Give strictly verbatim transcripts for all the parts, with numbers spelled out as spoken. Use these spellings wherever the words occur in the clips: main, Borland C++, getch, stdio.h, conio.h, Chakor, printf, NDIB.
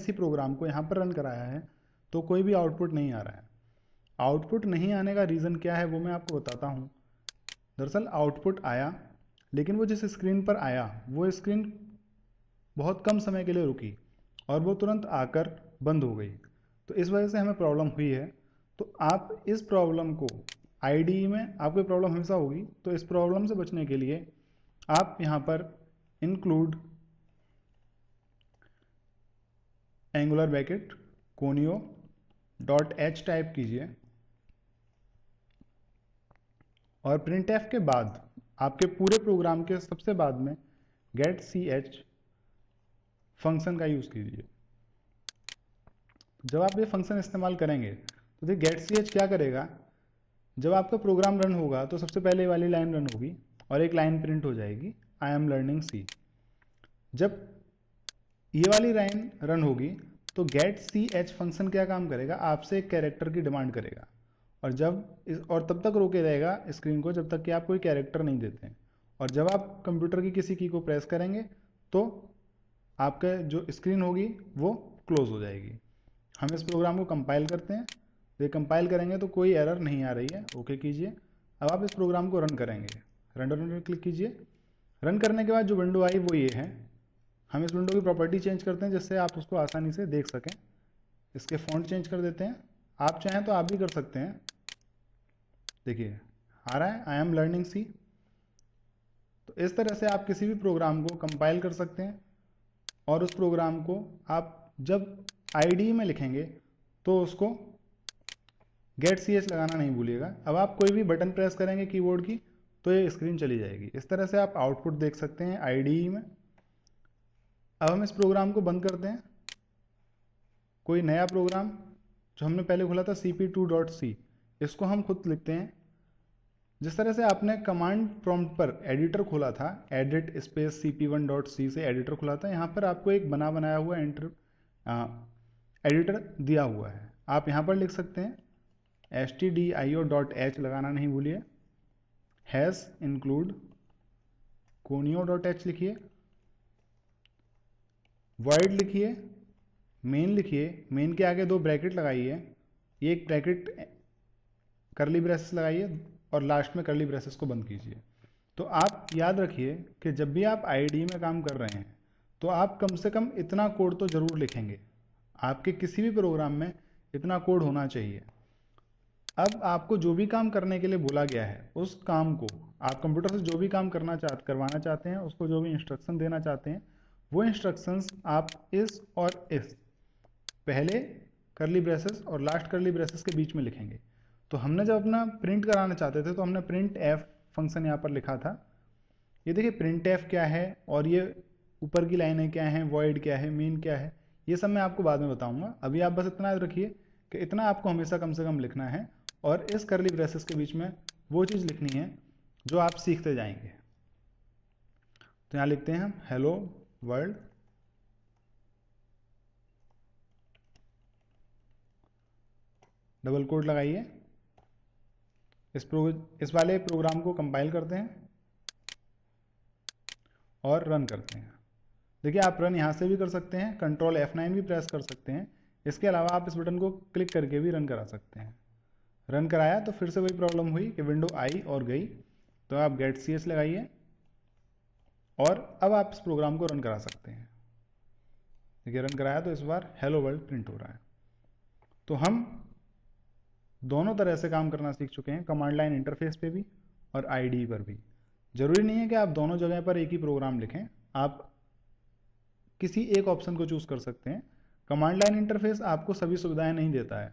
इसी प्रोग्राम को यहाँ पर रन कराया है तो कोई भी आउटपुट नहीं आ रहा है। आउटपुट नहीं आने का रीज़न क्या है वो मैं आपको बताता हूँ। दरअसल आउटपुट आया लेकिन वो जिस स्क्रीन पर आया वो स्क्रीन बहुत कम समय के लिए रुकी और वो तुरंत आकर बंद हो गई, तो इस वजह से हमें प्रॉब्लम हुई है। तो आप इस प्रॉब्लम को आईडीई में आपको प्रॉब्लम हमेशा होगी, तो इस प्रॉब्लम से बचने के लिए आप यहाँ पर include angular bracket conio.h type कीजिए और printf के बाद आपके पूरे प्रोग्राम के सबसे बाद में get ch फंक्शन का यूज़ कीजिए। जब आप ये फंक्शन इस्तेमाल करेंगे तो देखिए get ch क्या करेगा, जब आपका प्रोग्राम रन होगा तो सबसे पहले वाली लाइन रन होगी और एक लाइन प्रिंट हो जाएगी आई एम लर्निंग सी। जब ये वाली लाइन रन होगी तो गेट सी एच फंक्शन क्या काम करेगा, आपसे एक कैरेक्टर की डिमांड करेगा और जब इस और तब तक रोके रहेगा स्क्रीन को जब तक कि आप कोई कैरेक्टर नहीं देते हैं। और जब आप कंप्यूटर की किसी की को प्रेस करेंगे तो आपका जो स्क्रीन होगी वो क्लोज हो जाएगी। हम इस प्रोग्राम को कंपाइल करते हैं, ये कंपाइल करेंगे तो कोई एरर नहीं आ रही है। ओके कीजिए। अब आप इस प्रोग्राम को रन करेंगे, रन पर क्लिक कीजिए। रन करने के बाद जो विंडो आई वो ये है। हम इस विंडो की प्रॉपर्टी चेंज करते हैं जिससे आप उसको आसानी से देख सकें। इसके फ़ॉन्ट चेंज कर देते हैं, आप चाहें तो आप भी कर सकते हैं। देखिए आ रहा है आई एम लर्निंग सी। तो इस तरह से आप किसी भी प्रोग्राम को कंपाइल कर सकते हैं और उस प्रोग्राम को आप जब आईडीई में लिखेंगे तो उसको गेट सी एच लगाना नहीं भूलिएगा। अब आप कोई भी बटन प्रेस करेंगे कीबोर्ड की तो ये स्क्रीन चली जाएगी। इस तरह से आप आउटपुट देख सकते हैं आईडीई में। अब हम इस प्रोग्राम को बंद करते हैं। कोई नया प्रोग्राम जो हमने पहले खोला था cp2.c, इसको हम खुद लिखते हैं। जिस तरह से आपने कमांड प्रॉम्प्ट पर एडिटर खोला था एडिट स्पेस cp1.c से एडिटर खोला था, यहाँ पर आपको एक बना बनाया हुआ एंटर एडिटर दिया हुआ है। आप यहाँ पर लिख सकते हैं stdio.h लगाना नहीं भूलिए, हैश इंक्लूड conio.h लिखिए, void लिखिए, main लिखिए, main के आगे दो ब्रैकेट लगाइए, एक ब्रैकेट करली ब्रेसेस लगाइए और लास्ट में करली ब्रेसेस को बंद कीजिए। तो आप याद रखिए कि जब भी आप आईडी में काम कर रहे हैं तो आप कम से कम इतना कोड तो ज़रूर लिखेंगे। आपके किसी भी प्रोग्राम में इतना कोड होना चाहिए। अब आपको जो भी काम करने के लिए बोला गया है उस काम को आप कंप्यूटर से जो भी काम करना चाह करवाना चाहते हैं, उसको जो भी इंस्ट्रक्शन देना चाहते हैं वो इंस्ट्रक्शंस आप इस और इस पहले करली ब्रेसेस और लास्ट करली ब्रेसेस के बीच में लिखेंगे। तो हमने जब अपना प्रिंट कराना चाहते थे तो हमने प्रिंट एफ फंक्शन यहाँ पर लिखा था। ये देखिए प्रिंट एफ क्या है और ये ऊपर की लाइनें क्या हैं, वॉइड क्या है, मेन क्या है, ये सब मैं आपको बाद में बताऊँगा। अभी आप बस इतना याद रखिए कि इतना आपको हमेशा कम से कम लिखना है और इस करली ब्रेसेस के बीच में वो चीज़ लिखनी है जो आप सीखते जाएंगे। तो यहाँ लिखते हैं हम हेलो वर्ल्ड, डबल कोट लगाइए। इस प्रो इस वाले प्रोग्राम को कंपाइल करते हैं और रन करते हैं। देखिए आप रन यहाँ से भी कर सकते हैं, कंट्रोल एफ नाइन भी प्रेस कर सकते हैं। इसके अलावा आप इस बटन को क्लिक करके भी रन करा सकते हैं। रन कराया तो फिर से वही प्रॉब्लम हुई कि विंडो आई और गई। तो आप गेट सी एच लगाइए और अब आप इस प्रोग्राम को रन करा सकते हैं। देखिए रन कराया तो इस बार हेलो वर्ल्ड प्रिंट हो रहा है। तो हम दोनों तरह से काम करना सीख चुके हैं, कमांड लाइन इंटरफेस पे भी और आईडीई पर भी। ज़रूरी नहीं है कि आप दोनों जगह पर एक ही प्रोग्राम लिखें, आप किसी एक ऑप्शन को चूज़ कर सकते हैं। कमांड लाइन इंटरफेस आपको सभी सुविधाएँ नहीं देता है,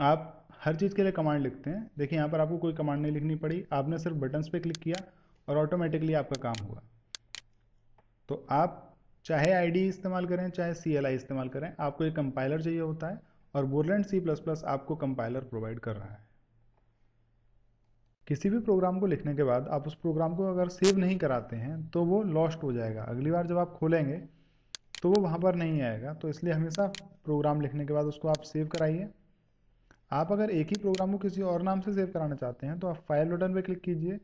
आप हर चीज़ के लिए कमांड लिखते हैं। देखिए यहाँ पर आपको कोई कमांड नहीं लिखनी पड़ी, आपने सिर्फ बटन्स पर क्लिक किया और ऑटोमेटिकली आपका काम हुआ। तो आप चाहे आईडी इस्तेमाल करें चाहे सीएलआई इस्तेमाल करें, आपको एक कंपाइलर चाहिए होता है और बोरलैंड सी प्लस प्लस आपको कंपाइलर प्रोवाइड कर रहा है। किसी भी प्रोग्राम को लिखने के बाद आप उस प्रोग्राम को अगर सेव नहीं कराते हैं तो वो लॉस्ट हो जाएगा। अगली बार जब आप खोलेंगे तो वो वहाँ पर नहीं आएगा। तो इसलिए हमेशा प्रोग्राम लिखने के बाद उसको आप सेव कराइए। आप अगर एक ही प्रोग्राम को किसी और नाम से सेव कराना चाहते हैं तो आप फाइल बटन पर क्लिक कीजिए,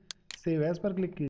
सेव एज पर क्लिक कीजिए।